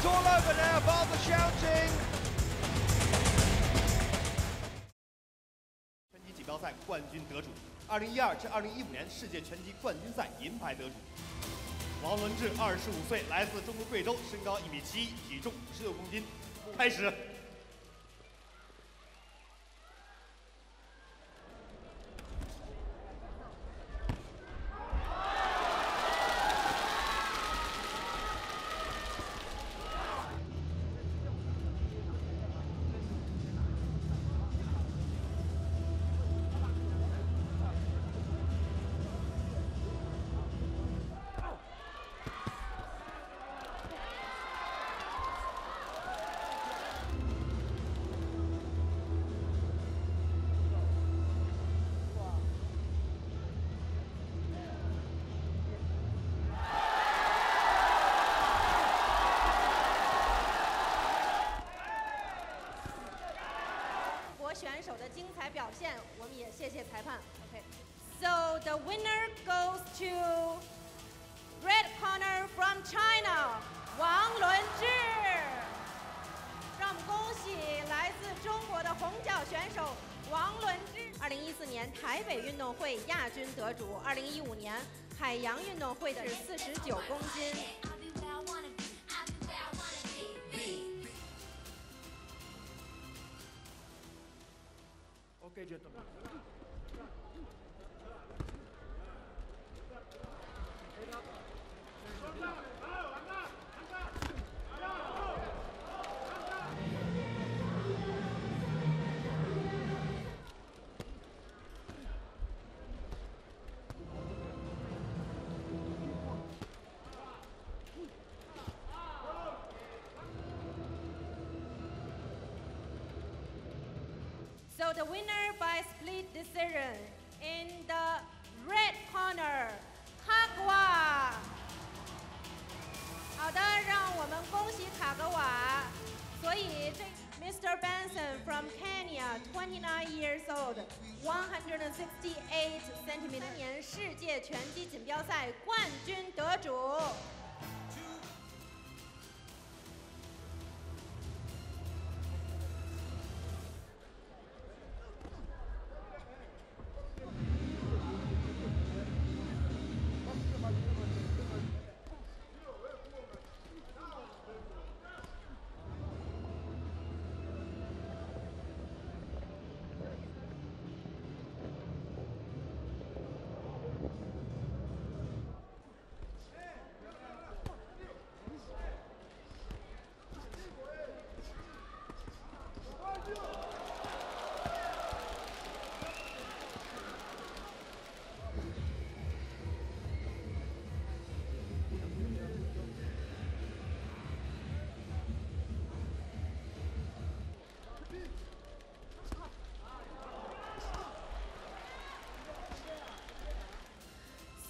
It's all over now, bar the shouting. 拳击锦标赛冠军得主，2012至2015年世界拳击冠军赛银牌得主王伦志，25岁，来自中国贵州，身高1.7米，体重56公斤。开始。 选手的精彩表现，我们也谢谢裁判。OK, so the winner goes to red corner from China, 王伦志。让我们恭喜来自中国的红脚选手王伦志。2014年台北运动会亚军得主，2015年海洋运动会的49公斤。 Okay, gentlemen. So the winner by split decision in the red corner, Kagawa. 好的，让我们恭喜卡格瓦。所以这 Mr. Benson from Kenya, 29 years old, 168 centimeters. 年世界拳击锦标赛冠军得主。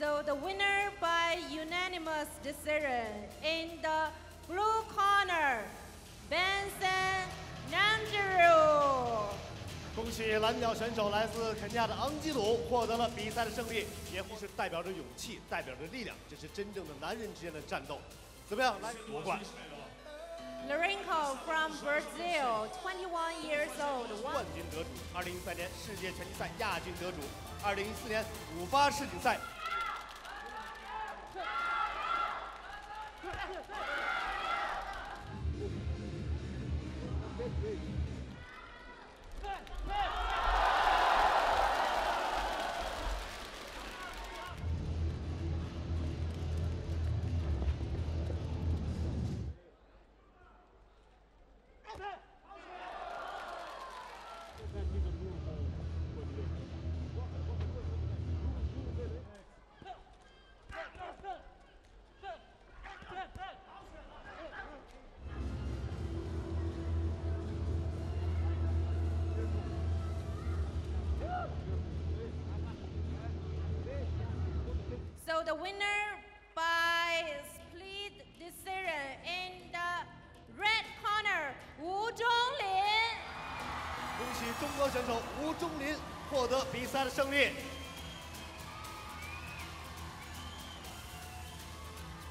So the winner by unanimous decision in the blue corner, Benson Ngiru。恭喜蓝鸟选手来自肯尼亚的昂基鲁获得了比赛的胜利，也是代表着勇气，代表着力量，这是真正的男人之间的战斗。怎么样来夺冠 ？Larenco from Brazil, 21 years old。冠军得主，2013年世界拳击赛亚军得主，2014年58世锦赛。 So the winner by split decision in the red corner, Wu Zhonglin。恭喜中国选手吴忠林获得比赛的胜利。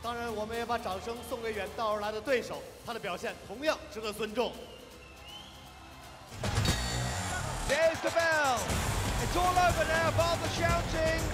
当然，我们也把掌声送给远道而来的对手，他的表现同样值得尊重。There's the bell. It's all over now. Barbara shouting.